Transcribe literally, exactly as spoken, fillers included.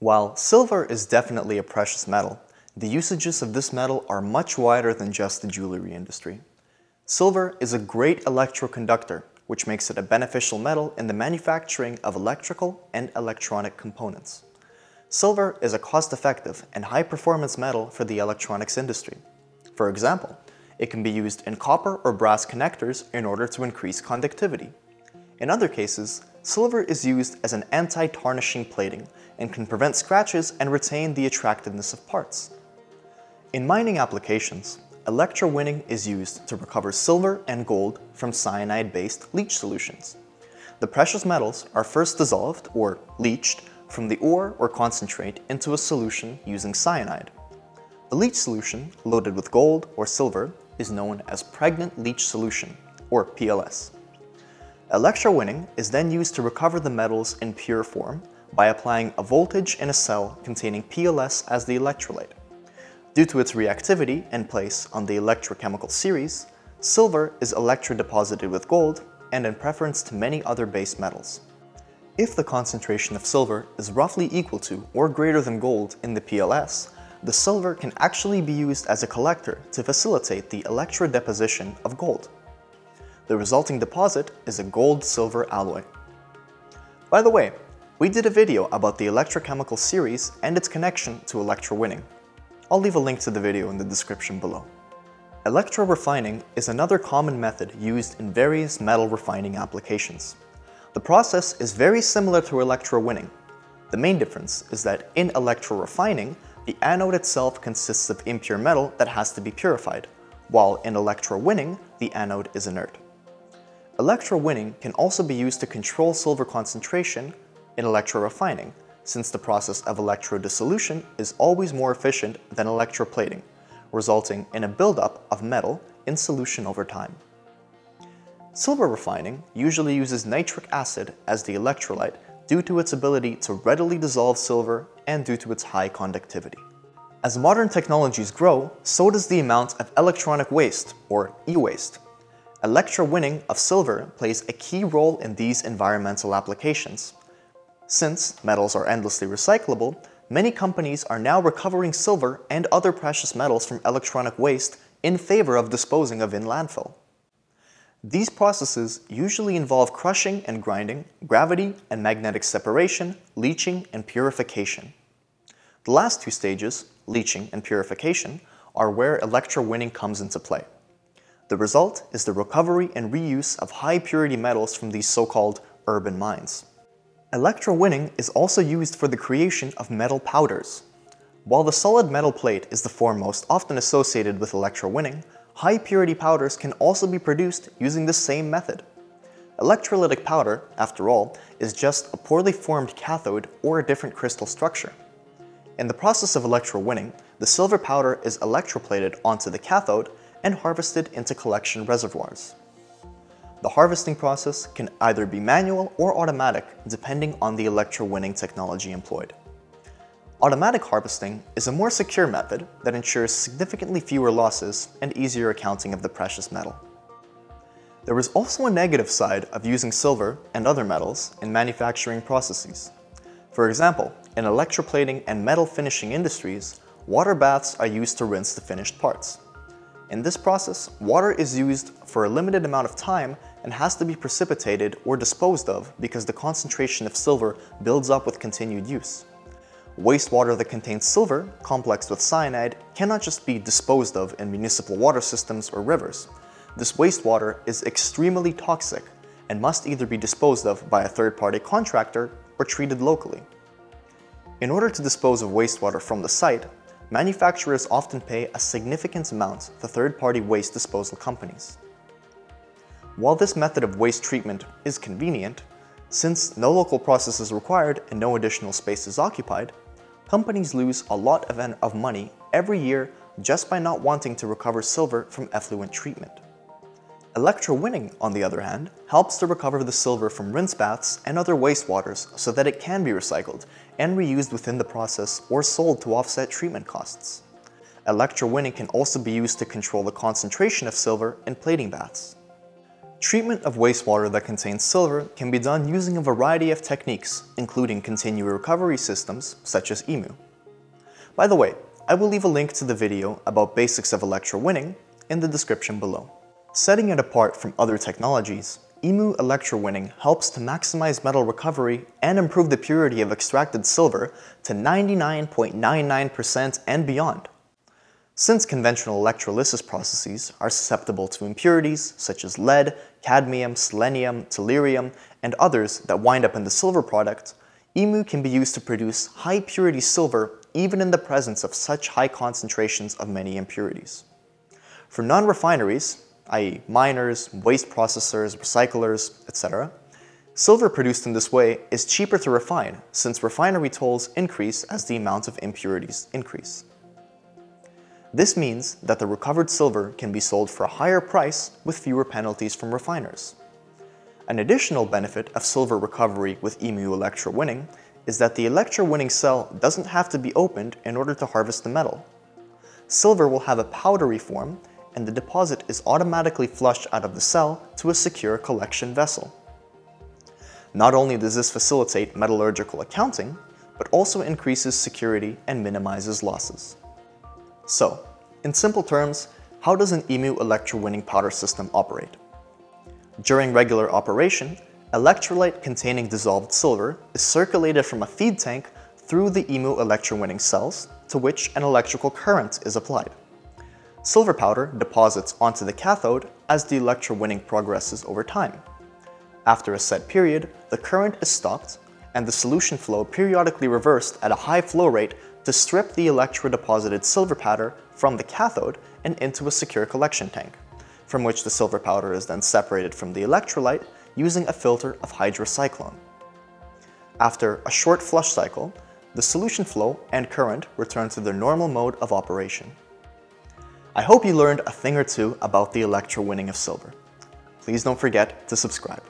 While silver is definitely a precious metal, the usages of this metal are much wider than just the jewelry industry. Silver is a great electroconductor, which makes it a beneficial metal in the manufacturing of electrical and electronic components. Silver is a cost-effective and high-performance metal for the electronics industry. For example, it can be used in copper or brass connectors in order to increase conductivity. In other cases, silver is used as an anti-tarnishing plating and can prevent scratches and retain the attractiveness of parts. In mining applications, electrowinning is used to recover silver and gold from cyanide-based leach solutions. The precious metals are first dissolved, or leached, from the ore or concentrate into a solution using cyanide. The leach solution, loaded with gold or silver, is known as pregnant leach solution, or P L S. Electrowinning is then used to recover the metals in pure form by applying a voltage in a cell containing P L S as the electrolyte. Due to its reactivity and place on the electrochemical series, silver is electrodeposited with gold and in preference to many other base metals. If the concentration of silver is roughly equal to or greater than gold in the P L S, the silver can actually be used as a collector to facilitate the electrodeposition of gold. The resulting deposit is a gold-silver alloy. By the way, we did a video about the electrochemical series and its connection to electrowinning. I'll leave a link to the video in the description below. Electrorefining is another common method used in various metal refining applications. The process is very similar to electrowinning. The main difference is that in electrorefining, the anode itself consists of impure metal that has to be purified, while in electrowinning, the anode is inert. Electrowinning can also be used to control silver concentration in electrorefining, since the process of electrodissolution is always more efficient than electroplating, resulting in a buildup of metal in solution over time. Silver refining usually uses nitric acid as the electrolyte due to its ability to readily dissolve silver and due to its high conductivity. As modern technologies grow, so does the amount of electronic waste, or e-waste. Electrowinning of silver plays a key role in these environmental applications. Since metals are endlessly recyclable, many companies are now recovering silver and other precious metals from electronic waste in favor of disposing of in landfill. These processes usually involve crushing and grinding, gravity and magnetic separation, leaching and purification. The last two stages, leaching and purification, are where electrowinning comes into play. The result is the recovery and reuse of high-purity metals from these so-called urban mines. Electrowinning is also used for the creation of metal powders. While the solid metal plate is the form most often associated with electrowinning, high-purity powders can also be produced using the same method. Electrolytic powder, after all, is just a poorly formed cathode or a different crystal structure. In the process of electrowinning, the silver powder is electroplated onto the cathode and harvested into collection reservoirs. The harvesting process can either be manual or automatic, depending on the electrowinning technology employed. Automatic harvesting is a more secure method that ensures significantly fewer losses and easier accounting of the precious metal. There is also a negative side of using silver and other metals in manufacturing processes. For example, in electroplating and metal finishing industries, water baths are used to rinse the finished parts. In this process, water is used for a limited amount of time and has to be precipitated or disposed of because the concentration of silver builds up with continued use. Wastewater that contains silver, complexed with cyanide, cannot just be disposed of in municipal water systems or rivers. This wastewater is extremely toxic and must either be disposed of by a third-party contractor or treated locally. In order to dispose of wastewater from the site, manufacturers often pay a significant amount to third-party waste disposal companies. While this method of waste treatment is convenient, since no local process is required and no additional space is occupied, companies lose a lot of money every year just by not wanting to recover silver from effluent treatment. Electrowinning, on the other hand, helps to recover the silver from rinse baths and other wastewaters so that it can be recycled and reused within the process or sold to offset treatment costs. Electrowinning can also be used to control the concentration of silver in plating baths. Treatment of wastewater that contains silver can be done using a variety of techniques, including continuous recovery systems such as emew. By the way, I will leave a link to the video about basics of electrowinning in the description below. Setting it apart from other technologies, emew electrowinning helps to maximize metal recovery and improve the purity of extracted silver to ninety-nine point nine nine percent and beyond. Since conventional electrolysis processes are susceptible to impurities such as lead, cadmium, selenium, tellurium, and others that wind up in the silver product, emew can be used to produce high-purity silver even in the presence of such high concentrations of many impurities. For non-refineries, that is miners, waste processors, recyclers, et cetera, silver produced in this way is cheaper to refine since refinery tolls increase as the amount of impurities increase. This means that the recovered silver can be sold for a higher price with fewer penalties from refiners. An additional benefit of silver recovery with emew electrowinning is that the electrowinning cell doesn't have to be opened in order to harvest the metal. Silver will have a powdery form, and the deposit is automatically flushed out of the cell to a secure collection vessel. Not only does this facilitate metallurgical accounting, but also increases security and minimizes losses. So, in simple terms, how does an emew electrowinning powder system operate? During regular operation, electrolyte containing dissolved silver is circulated from a feed tank through the emew electrowinning cells, to which an electrical current is applied. Silver powder deposits onto the cathode as the electrowinning progresses over time. After a set period, the current is stopped and the solution flow periodically reversed at a high flow rate to strip the electrodeposited silver powder from the cathode and into a secure collection tank, from which the silver powder is then separated from the electrolyte using a filter of hydrocyclone. After a short flush cycle, the solution flow and current return to their normal mode of operation. I hope you learned a thing or two about the electrowinning of silver. Please don't forget to subscribe.